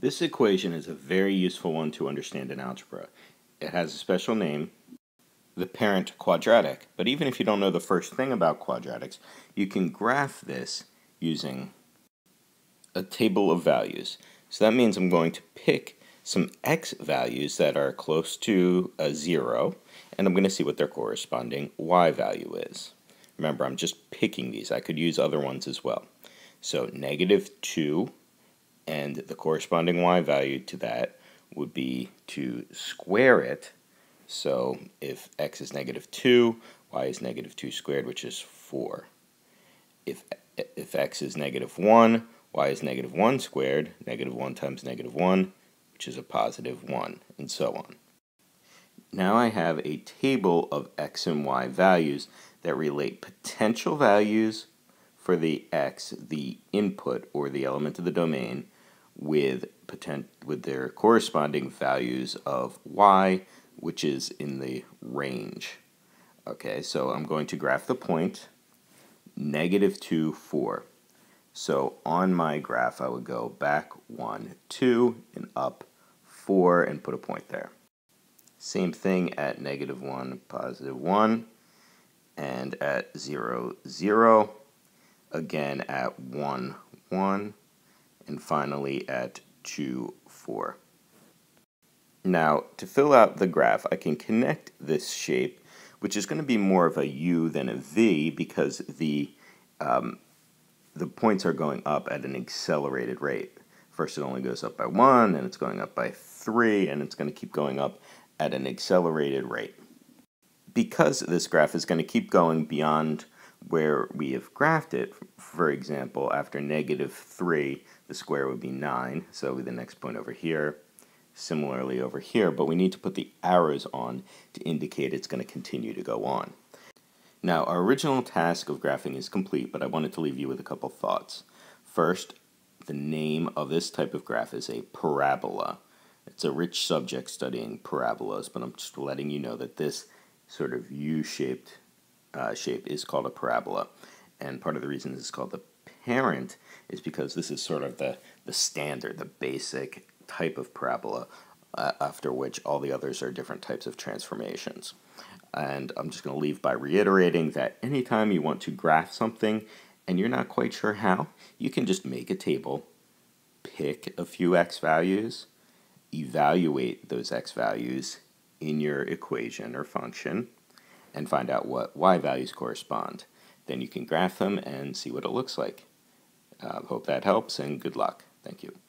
This equation is a very useful one to understand in algebra. It has a special name, the parent quadratic, but even if you don't know the first thing about quadratics, you can graph this using a table of values. So that means I'm going to pick some x values that are close to a 0, and I'm going to see what their corresponding y value is. Remember, I'm just picking these. I could use other ones as well. So -2, and the corresponding y value to that would be to square it. So if x is -2, y is -2 squared, which is 4. If x is -1, y is -1 squared, -1 times -1, which is a +1, and so on. Now I have a table of x and y values that relate potential values for the x, the input or the element of the domain, with their corresponding values of y, which is in the range. Okay, so I'm going to graph the point -2, 4. So on my graph I would go back 1, 2, and up 4, and put a point there. Same thing at -1, +1, and at 0, 0, again at 1, 1, and finally at 2, 4. Now, to fill out the graph, I can connect this shape, which is going to be more of a U than a V, because the points are going up at an accelerated rate. First it only goes up by 1, and it's going up by 3, and it's going to keep going up at an accelerated rate. Because this graph is going to keep going beyond where we have graphed it, for example, after -3, the square would be 9, so the next point over here. Similarly over here, but we need to put the arrows on to indicate it's going to continue to go on. Now, our original task of graphing is complete, but I wanted to leave you with a couple thoughts. First, the name of this type of graph is a parabola. It's a rich subject studying parabolas, but I'm just letting you know that this sort of U-shaped shape is called a parabola, and part of the reason it's called the parent is because this is sort of the standard, the basic type of parabola, after which all the others are different types of transformations. And I'm just going to leave by reiterating that anytime you want to graph something and you're not quite sure how, you can just make a table, pick a few x values, evaluate those x values in your equation or function, and find out what y values correspond. Then you can graph them and see what it looks like. Hope that helps, and good luck. Thank you.